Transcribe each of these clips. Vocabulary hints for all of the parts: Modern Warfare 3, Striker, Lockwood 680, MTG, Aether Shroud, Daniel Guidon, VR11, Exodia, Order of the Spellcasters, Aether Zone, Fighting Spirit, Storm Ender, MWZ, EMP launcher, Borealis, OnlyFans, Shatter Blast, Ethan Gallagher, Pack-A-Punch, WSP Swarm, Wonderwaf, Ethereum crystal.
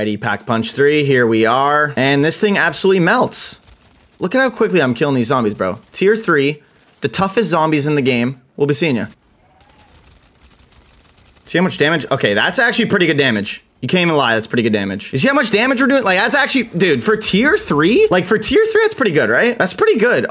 Alrighty, Pack-A-Punch 3, here we are. And this thing absolutely melts. Look at how quickly I'm killing these zombies, bro. Tier 3, the toughest zombies in the game. We'll be seeing ya. See how much damage? Okay, that's actually pretty good damage. You can't even lie, that's pretty good damage. You see how much damage we're doing? Like, that's actually, dude, for tier 3? Like, for tier 3, that's pretty good, right? That's pretty good.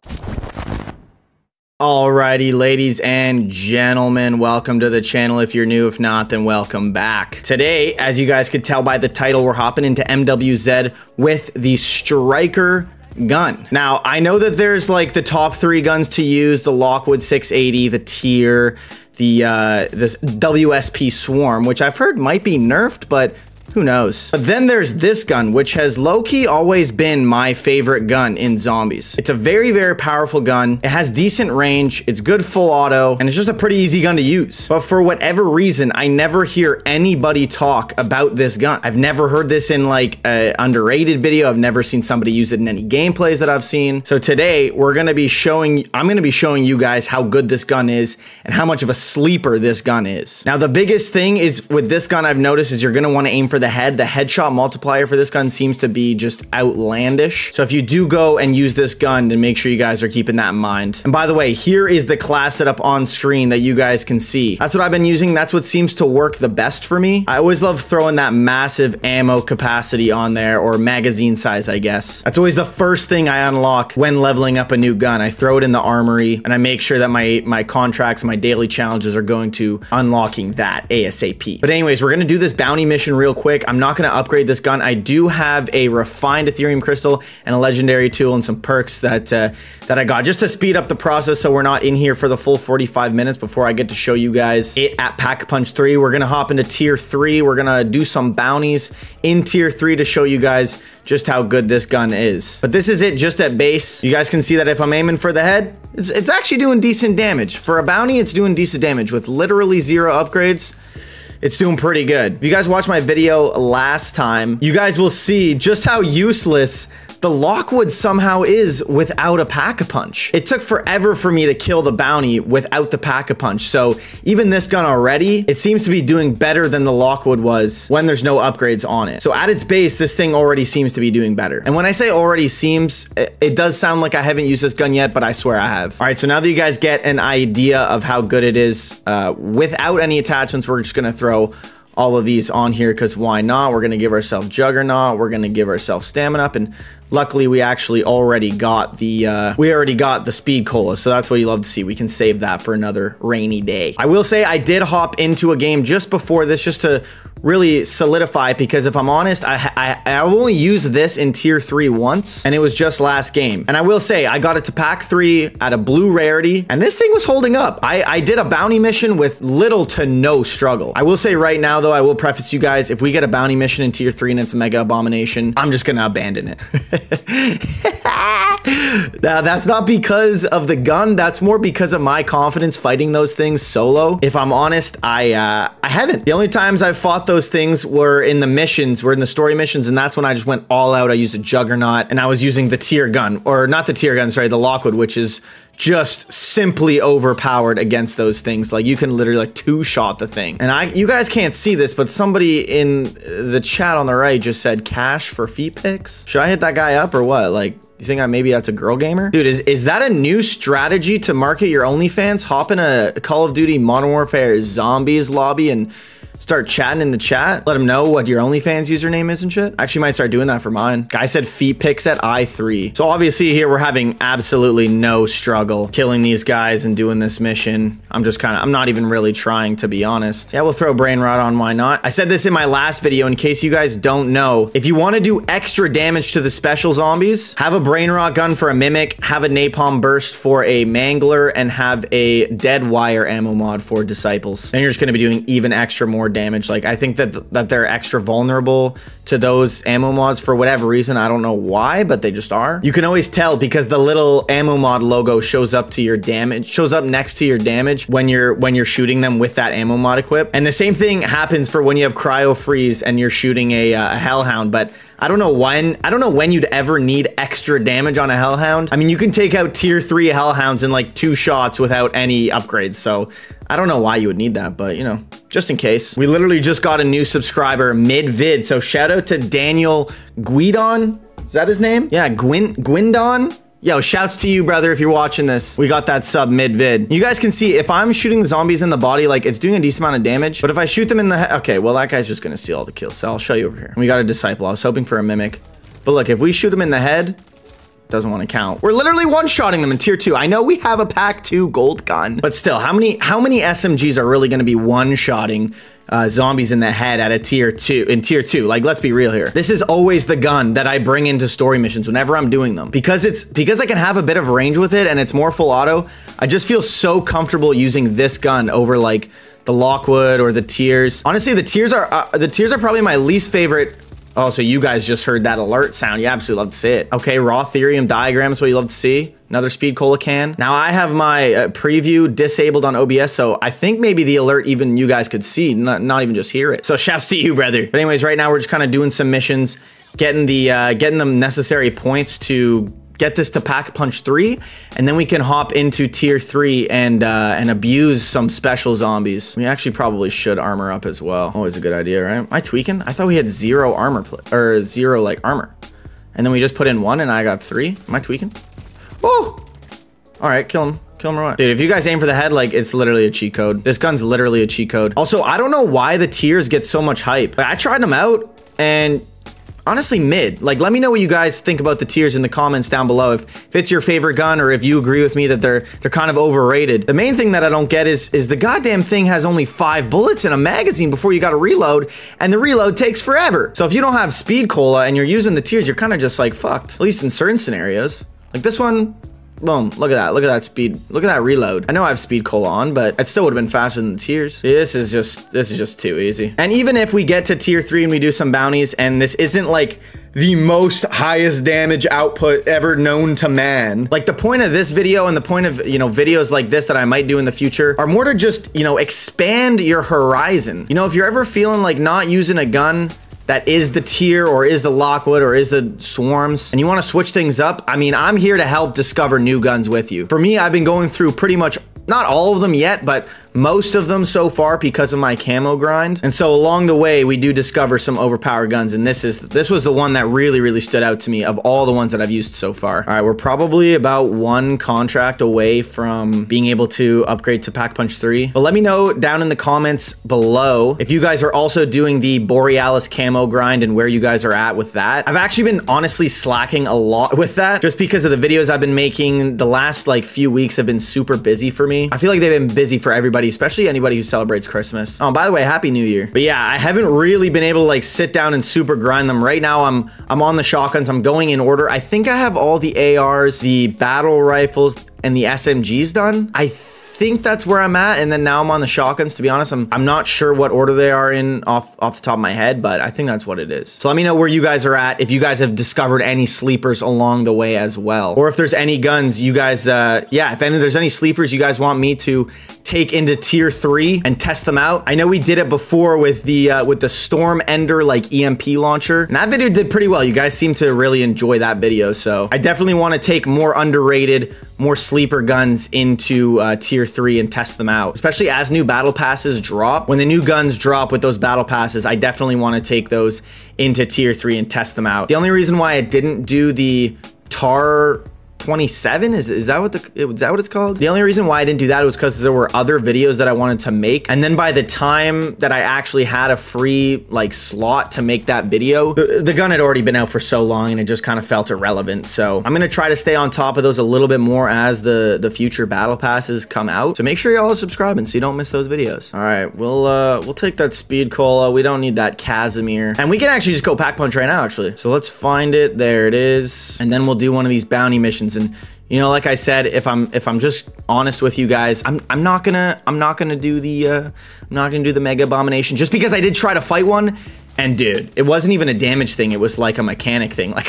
Alrighty, ladies and gentlemen, welcome to the channel. If you're new, if not, then welcome back. Today, as you guys could tell by the title, we're hopping into MWZ with the Striker gun. Now, I know that there's like the top 3 guns to use, the Lockwood 680, the tier, this WSP Swarm, which I've heard might be nerfed, but who knows? But then there's this gun, which has low-key always been my favorite gun in zombies. It's a very, very powerful gun. It has decent range, it's good full auto, and it's just a pretty easy gun to use. But for whatever reason, I never hear anybody talk about this gun. I've never heard this in like an underrated video. I've never seen somebody use it in any gameplays that I've seen. So today, I'm gonna be showing you guys how good this gun is and how much of a sleeper this gun is. Now, the biggest thing is with this gun I've noticed is you're gonna wanna aim for the head. The headshot multiplier for this gun seems to be just outlandish. So if you do go and use this gun, then make sure you guys are keeping that in mind. And by the way, here is the class setup on screen that you guys can see. That's what I've been using. That's what seems to work the best for me. I always love throwing that massive ammo capacity on there, or magazine size, I guess. That's always the first thing I unlock when leveling up a new gun. I throw it in the armory and I make sure that my contracts, my daily challenges are going to unlocking that ASAP. But anyways, we're gonna do this bounty mission real quick. I'm not going to upgrade this gun. I do have a refined Ethereum crystal and a legendary tool and some perks that I got just to speed up the process, so we're not in here for the full 45 minutes before I get to show you guys it at Pack-A-Punch 3. We're going to hop into tier 3. We're going to do some bounties in tier 3 to show you guys just how good this gun is. But this is it just at base. You guys can see that if I'm aiming for the head, it's actually doing decent damage. For a bounty, it's doing decent damage with literally 0 upgrades. It's doing pretty good. If you guys watched my video last time, you guys will see just how useless the Lockwood somehow is without a Pack-A-Punch. It took forever for me to kill the bounty without the Pack-A-Punch. So even this gun already, it seems to be doing better than the Lockwood was when there's no upgrades on it. So at its base, this thing already seems to be doing better. And when I say already seems, it does sound like I haven't used this gun yet, but I swear I have. All right, so now that you guys get an idea of how good it is without any attachments, we're just gonna throw all of these on here because why not? We're gonna give ourselves Juggernaut, we're gonna give ourselves Stamina Up, and luckily we actually already got the speed cola, so that's what you love to see. We can save that for another rainy day. I will say I did hop into a game just before this just to really solidify, because if I'm honest, I only used this in tier 3 once, and it was just last game. And I will say I got it to pack 3 at a blue rarity, and this thing was holding up. I did a bounty mission with little to no struggle. I will say right now though, I will preface you guys, if we get a bounty mission in tier 3 and it's a mega abomination, I'm just gonna abandon it. Now, that's not because of the gun, that's more because of my confidence fighting those things solo. If I'm honest, I haven't. The only times I've fought those things were in the missions, were in the story missions, and that's when I just went all out. I used a Juggernaut, and I was using the tier gun, or not the tier gun, sorry, the Lockwood, which is just simply overpowered against those things. Like, you can literally like two-shot the thing. And you guys can't see this, but somebody in the chat on the right just said cash for feet pics. Should I hit that guy up or what? Like, you think maybe that's a girl gamer? Dude, is that a new strategy to market your OnlyFans? Hop in a Call of Duty Modern Warfare Zombies lobby and start chatting in the chat. Let them know what your OnlyFans username is and shit. I actually might start doing that for mine. Guy said feet pics at I3. So obviously here we're having absolutely no struggle killing these guys and doing this mission. I'm not even really trying, to be honest. Yeah, we'll throw brain rot on, why not? I said this in my last video in case you guys don't know. If you want to do extra damage to the special zombies, have a brain rot gun for a mimic, have a napalm burst for a mangler, and have a dead wire ammo mod for disciples. And you're just going to be doing even extra more damage. Like, I think that they're extra vulnerable to those ammo mods for whatever reason. I don't know why, but they just are. You can always tell because the little ammo mod logo shows up next to your damage when you're shooting them with that ammo mod equip. And the same thing happens for when you have cryo freeze and you're shooting a hellhound, but I don't know when you'd ever need extra damage on a hellhound. I mean, you can take out tier 3 hellhounds in like 2 shots without any upgrades, so I don't know why you would need that, but you know, just in case. We literally just got a new subscriber mid-vid, so shout out to Daniel Guidon. Is that his name? Yeah, Gwindon. Yo, shouts to you, brother, if you're watching this. We got that sub mid-vid. You guys can see if I'm shooting zombies in the body, like, it's doing a decent amount of damage. But if I shoot them in the head... Okay, well, that guy's just going to steal all the kills. So I'll show you over here. We got a disciple. I was hoping for a mimic. But look, if we shoot him in the head... doesn't want to count. We're literally one-shotting them in tier 2. I know we have a pack 2 gold gun, but still, how many SMGs are really going to be one-shotting zombies in the head at a tier 2 in tier 2? Like, let's be real here. This is always the gun that I bring into story missions whenever I'm doing them, because I can have a bit of range with it and it's more full auto. I just feel so comfortable using this gun over like the Lockwood or the tiers. Honestly, the tiers are probably my least favorite. Oh, so you guys just heard that alert sound. You absolutely love to see it. Okay, raw Ethereum diagram is what you love to see. Another speed cola can. Now I have my preview disabled on OBS, so I think maybe the alert even you guys could see, not even just hear it. So shouts to you, brother. But anyways, right now we're just kind of doing some missions, getting the necessary points to get this to Pack-A-Punch 3, and then we can hop into tier 3 and abuse some special zombies. We actually probably should armor up as well. Always a good idea, right? Am I tweaking? I thought we had zero armor, or zero like armor. And then we just put in one and I got 3. Am I tweaking? Oh! All right, kill him. Kill him or what? Dude, if you guys aim for the head, like, it's literally a cheat code. This gun's literally a cheat code. Also, I don't know why the tiers get so much hype. Like, I tried them out and... honestly, mid. Like, let me know what you guys think about the tiers in the comments down below. If it's your favorite gun, or if you agree with me that they're kind of overrated. The main thing that I don't get is the goddamn thing has only 5 bullets in a magazine before you got to reload, and the reload takes forever. So if you don't have speed cola and you're using the tiers, you're kind of just like fucked. At least in certain scenarios, like this one. Boom, look at that. Look at that speed. Look at that reload. I know I have speed cola on, but it still would have been faster than the tiers. This is just too easy. And even if we get to tier 3 and we do some bounties and this isn't like the most highest damage output ever known to man, like the point of this video and the point of, you know, videos like this that I might do in the future are more to just, you know, expand your horizon. You know, if you're ever feeling like not using a gun that is the tier or is the Lockwood or is the swarms, and you want to switch things up, I mean, I'm here to help discover new guns with you. For me, I've been going through pretty much, not all of them yet, but most of them so far because of my camo grind. And so along the way, we do discover some overpowered guns, and this was the one that really, really stood out to me of all the ones that I've used so far. All right, we're probably about one contract away from being able to upgrade to Pack-A-Punch 3. But let me know down in the comments below if you guys are also doing the Borealis camo grind and where you guys are at with that. I've actually been honestly slacking a lot with that just because of the videos I've been making. The last like few weeks have been super busy for me. I feel like they've been busy for everybody, especially anybody who celebrates Christmas. Oh, by the way, Happy New Year. But yeah, I haven't really been able to like sit down and super grind them. Right now, I'm on the shotguns. I'm going in order. I think I have all the ARs, the battle rifles, and the SMGs done. I think that's where I'm at, and then now I'm on the shotguns. To be honest, I'm not sure what order they are in off the top of my head, but I think that's what it is. So let me know where you guys are at, if you guys have discovered any sleepers along the way as well, or if there's any guns you guys if there's any sleepers you guys want me to take into tier 3 and test them out. I know we did it before with the Storm Ender like EMP launcher, and that video did pretty well. You guys seem to really enjoy that video, so I definitely want to take more underrated, more sleeper guns into tier 3 and test them out, especially as new battle passes drop. When the new guns drop with those battle passes, I definitely want to take those into tier 3 and test them out. The only reason why I didn't do the TAR 27 is that what it's called? The only reason why I didn't do that was because there were other videos that I wanted to make, and then by the time that I actually had a free like slot to make that video, the gun had already been out for so long and it just kind of felt irrelevant. So I'm gonna try to stay on top of those a little bit more as the future battle passes come out. So make sure y'all are subscribing so you don't miss those videos. All right, we'll take that speed cola. We don't need that Casimir, and we can actually just go Pack-A-Punch right now actually. So let's find it. There it is, and then we'll do one of these bounty missions. And you know, like I said, if I'm just honest with you guys, I'm not gonna do the mega abomination just because I did try to fight one, and dude, it wasn't even a damage thing. It was like a mechanic thing. Like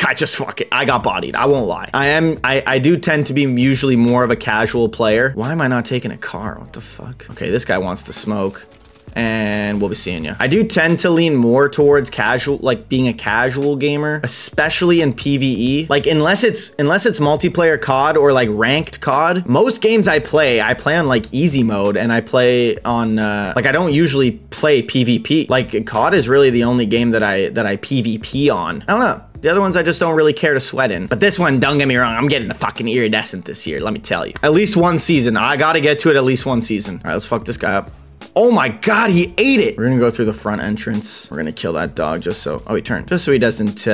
I got bodied. I won't lie. I do tend to be usually more of a casual player. Why am I not taking a car? What the fuck? Okay, this guy wants to smoke. and we'll be seeing you. I do tend to lean more towards casual, like being a casual gamer, especially in PvE. Like unless it's multiplayer COD or like ranked COD, most games I play on like easy mode, and I play on like I don't usually play PvP. Like COD is really the only game that I PvP on. I don't know. The other ones I just don't really care to sweat in. But this one, don't get me wrong, I'm getting the fucking iridescent this year, let me tell you. At least one season. I gotta get to it at least one season. All right, let's fuck this guy up. Oh my God, he ate it. We're gonna go through the front entrance. We're gonna kill that dog just so, oh, he turned. Just so he doesn't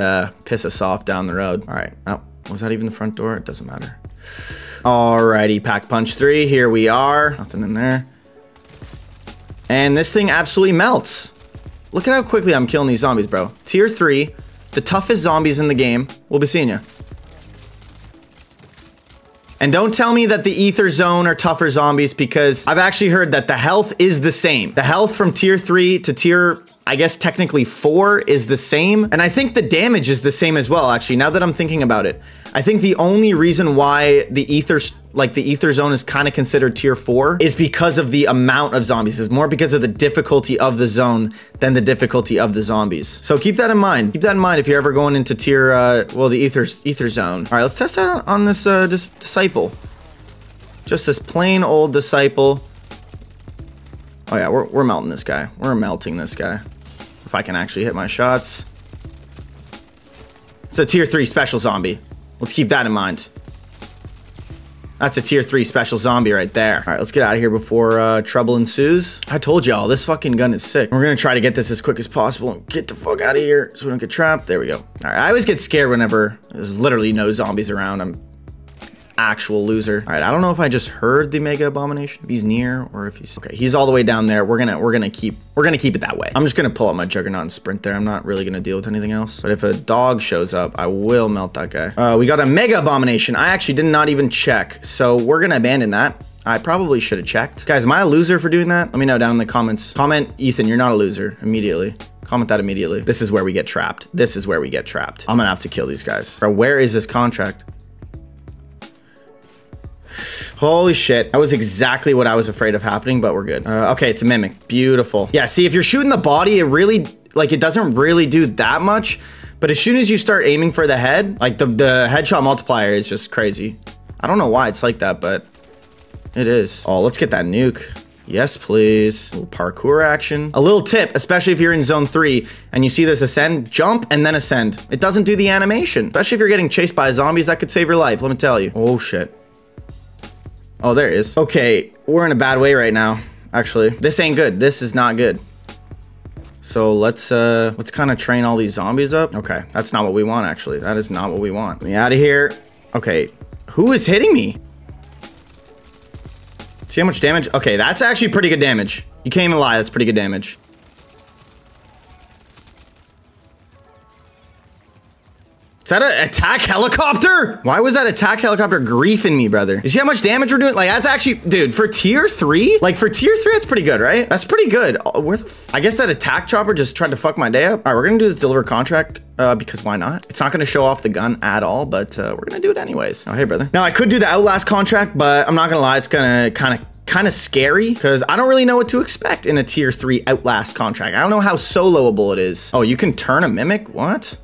piss us off down the road. All right, oh, was that even the front door? It doesn't matter. Alrighty, Pack-A-Punch 3, here we are. Nothing in there. And this thing absolutely melts. Look at how quickly I'm killing these zombies, bro. Tier 3. The toughest zombies in the game. We'll be seeing you. And don't tell me that the Aether Zone are tougher zombies, because I've actually heard that the health is the same. The health from tier 3 to tier, I guess technically 4, is the same. And I think the damage is the same as well, actually, now that I'm thinking about it. I think the only reason why the Aether Zone is kind of considered tier 4 is because of the amount of zombies. It's more because of the difficulty of the zone than the difficulty of the zombies. So keep that in mind. Keep that in mind if you're ever going into tier, well, the Aether Zone. All right, let's test that on this just Disciple. Just this plain old Disciple. Oh yeah, we're melting this guy. We're melting this guy. If I can actually hit my shots. It's a tier 3 special zombie. Let's keep that in mind. That's a tier 3 special zombie right there. All right, let's get out of here before trouble ensues. I told y'all, this fucking gun is sick. We're gonna try to get this as quick as possible and get the fuck out of here so we don't get trapped. There we go. All right, I always get scared whenever there's literally no zombies around. I'm actual loser. All right, I don't know if I just heard the mega abomination, if he's near or if he's okay. He's all the way down there. We're gonna keep it that way. I'm just gonna pull out my juggernaut and sprint there. I'm not really gonna deal with anything else, but if a dog shows up, I will melt that guy. We got a mega abomination. I actually did not even check, so we're gonna abandon that. I probably should have checked. Guys, am I a loser for doing that? Let me know down in the comments. Comment, Ethan, you're not a loser, immediately. Comment that immediately. This is where we get trapped. This is where we get trapped. I'm gonna have to kill these guys. Bro, where is this contract? Holy shit. That was exactly what I was afraid of happening, but we're good. Okay, it's a mimic. Beautiful. Yeah, see, if you're shooting the body, it really, like, it doesn't really do that much. But as soon as you start aiming for the head, like, the headshot multiplier is just crazy. I don't know why it's like that, but it is. Oh, let's get that nuke. Yes, please. A little parkour action. A little tip, especially if you're in zone 3 and you see this ascend, jump and then ascend. It doesn't do the animation. Especially if you're getting chased by zombies, that could save your life, let me tell you. Oh, shit. Oh, there it is. Okay, we're in a bad way right now, actually. This ain't good. This is not good. So let's kind of train all these zombies up. Okay, that's not what we want, actually. That is not what we want. Get me out of here. Okay, who is hitting me? See how much damage? Okay, that's actually pretty good damage. You can't even lie, that's pretty good damage. Is that an attack helicopter? Why was that attack helicopter griefing me, brother? You see how much damage we're doing? Like, that's actually, dude, for tier 3? Like, for tier 3, that's pretty good, right? That's pretty good. Oh, where the f, I guess that attack chopper just tried to fuck my day up. All right, we're gonna do this deliver contract, because why not? It's not gonna show off the gun at all, but we're gonna do it anyways. Oh, hey, brother. Now, I could do the Outlast contract, but I'm not gonna lie, it's gonna kind of scary, because I don't really know what to expect in a tier 3 Outlast contract. I don't know how soloable it is. Oh, you can turn a mimic? What?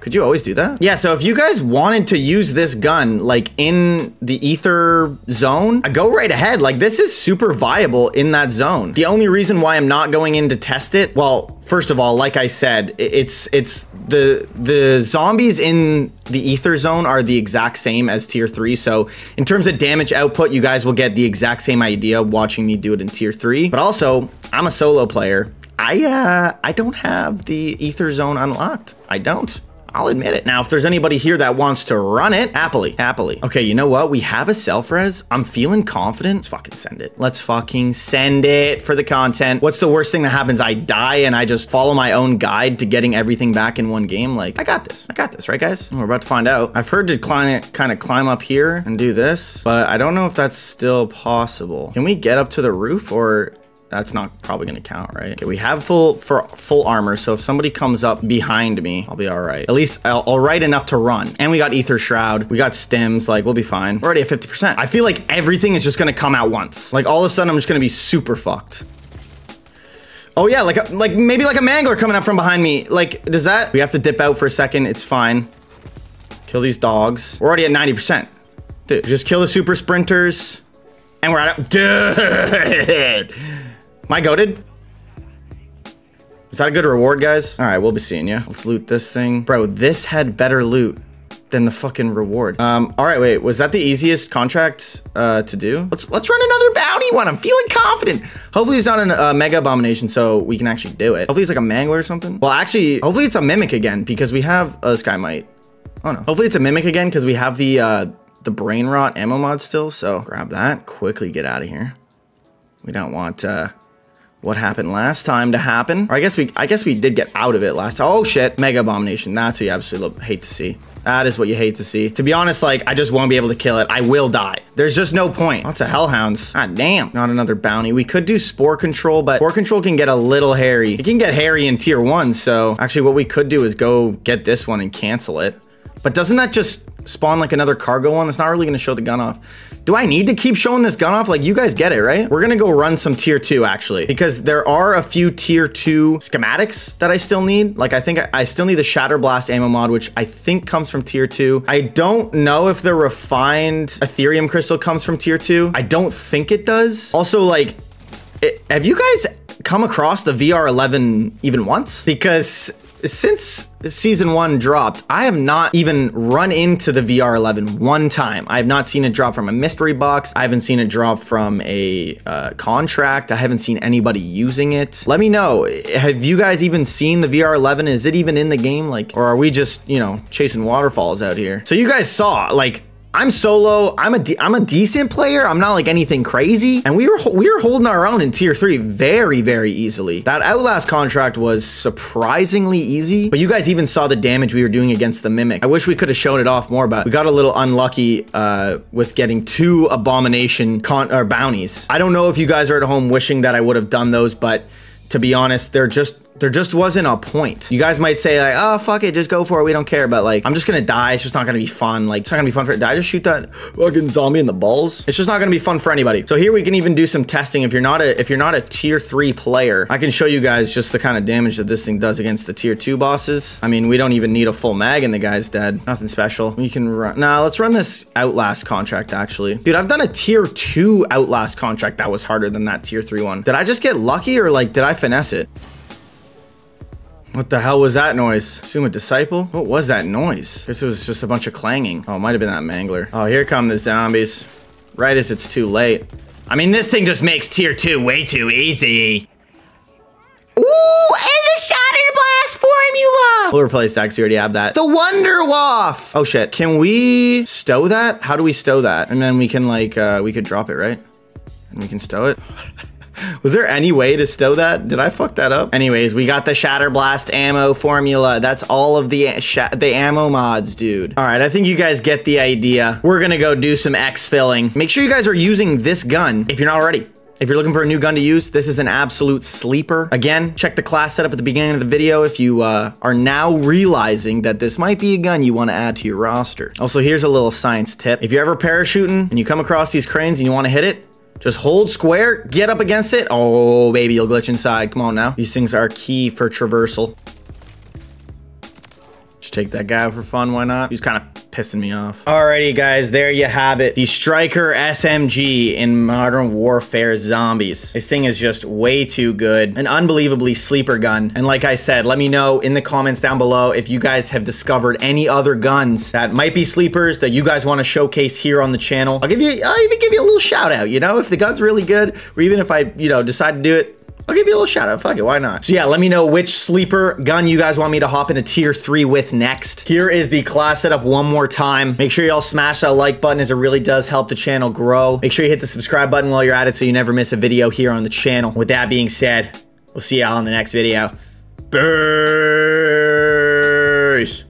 Could you always do that? Yeah, so if you guys wanted to use this gun, like, in the Aether Zone, go right ahead. Like, this is super viable in that zone. The only reason why I'm not going in to test it, well, first of all, like I said, it's the zombies in the Aether Zone are the exact same as tier 3. So in terms of damage output, you guys will get the exact same idea watching me do it in tier 3. But also, I'm a solo player. I don't have the Aether Zone unlocked. I don't. I'll admit it. Now, if there's anybody here that wants to run it, happily. Okay, you know what? We have a self-res. I'm feeling confident. Let's fucking send it. Let's fucking send it for the content. What's the worst thing that happens? I die and I just follow my own guide to getting everything back in one game. Like, I got this, right, guys? We're about to find out. I've heard to kind of climb up here and do this, but I don't know if that's still possible. Can we get up to the roof, or... That's not probably gonna count, right? Okay, we have full armor, so if somebody comes up behind me, I'll be all right. At least all right enough to run. And we got Aether Shroud, we got stims, like, we'll be fine. We're already at 50%. I feel like everything is just gonna come out once. Like, all of a sudden, I'm just gonna be super fucked. Oh yeah, like maybe like a mangler coming up from behind me. Like, does that? We have to dip out for a second. It's fine. Kill these dogs. We're already at 90%. Dude, just kill the super sprinters. And we're out of... Dude! Am I goated? Is that a good reward, guys? All right, we'll be seeing you. Let's loot this thing. Bro, this had better loot than the fucking reward. All right, wait. Was that the easiest contract to do? Let's run another bounty one. I'm feeling confident. Hopefully it's not a mega abomination so we can actually do it. Hopefully it's like a mangler or something. Well, actually, hopefully it's a mimic again because we have a sky mite. Oh no. Hopefully it's a mimic again because we have the brain rot ammo mod still. So grab that, quickly get out of here. We don't want what happened last time to happen. Or I guess we did get out of it last time. Oh shit, mega abomination. That's what you absolutely hate to see. That is what you hate to see. To be honest, like, I just won't be able to kill it. I will die. There's just no point. Lots of hellhounds. God damn. Not another bounty. We could do spore control, but spore control can get a little hairy. It can get hairy in tier 1, so actually what we could do is go get this one and cancel it. But doesn't that just spawn like another cargo one? That's not really gonna show the gun off. Do I need to keep showing this gun off? Like, you guys get it, right? We're gonna go run some tier 2 actually, because there are a few tier 2 schematics that I still need. Like, I think I still need the Shatter Blast ammo mod, which I think comes from tier 2. I don't know if the refined Ethereum crystal comes from tier 2. I don't think it does. Also, like, have you guys come across the VR11 even once? Because since season 1 dropped, I have not even run into the VR11 one time. I have not seen it drop from a mystery box. I haven't seen it drop from a contract. I haven't seen anybody using it. Let me know, have you guys even seen the VR11? Is it even in the game? Like, or are we just, you know, chasing waterfalls out here? So you guys saw, like, I'm solo. I'm a decent player. I'm not like anything crazy. And we were holding our own in tier 3 very, very easily. That Outlast contract was surprisingly easy, but you guys even saw the damage we were doing against the Mimic. I wish we could have shown it off more, but we got a little unlucky with getting 2 abomination bounties. I don't know if you guys are at home wishing that I would have done those, but to be honest, there just wasn't a point. You guys might say like, oh, fuck it, just go for it, we don't care. But like, I'm just gonna die. It's just not gonna be fun. Like, it's not gonna be fun for it. Did I just shoot that fucking zombie in the balls? It's just not gonna be fun for anybody. So here we can even do some testing. If you're not a tier 3 player, I can show you guys just the kind of damage that this thing does against the tier 2 bosses. I mean, we don't even need a full mag and the guy's dead. Nothing special. We can run, nah, let's run this Outlast contract actually. Dude, I've done a tier 2 Outlast contract that was harder than that tier 3 one. Did I just get lucky or like, did I finesse it? What the hell was that noise? Assume a disciple? What was that noise? I guess it was just a bunch of clanging. Oh, it might have been that mangler. Oh, here come the zombies. Right as it's too late. I mean, this thing just makes tier 2 way too easy. Ooh, and the Shatter Blast formula! We'll replace that because we already have that. The Wonderwaf! Oh shit, can we stow that? How do we stow that? And then we can like, we could drop it, right? And we can stow it. Was there any way to stow that? Did I fuck that up? Anyways, we got the Shatter Blast ammo formula. That's all of the ammo mods, dude. All right, I think you guys get the idea. We're gonna go do some X filling. Make sure you guys are using this gun if you're not already. If you're looking for a new gun to use, this is an absolute sleeper. Again, check the class setup at the beginning of the video if you are now realizing that this might be a gun you want to add to your roster. Also, here's a little science tip. If you're ever parachuting and you come across these cranes and you want to hit it, just hold square, get up against it. Oh, baby, you'll glitch inside. Come on now. These things are key for traversal. Just take that guy out for fun. Why not? He's kind of pissing me off. Alrighty, guys. There you have it. The Striker SMG in Modern Warfare Zombies. This thing is just way too good. An unbelievably sleeper gun. And like I said, let me know in the comments down below if you guys have discovered any other guns that might be sleepers that you guys want to showcase here on the channel. I'll even give you a little shout out, you know, if the gun's really good, or even if I, you know, decide to do it, I'll give you a little shout out. Fuck it, why not? So yeah, let me know which sleeper gun you guys want me to hop into tier 3 with next. Here is the class setup one more time. Make sure y'all smash that like button as it really does help the channel grow. Make sure you hit the subscribe button while you're at it so you never miss a video here on the channel. With that being said, we'll see y'all in the next video. Peace.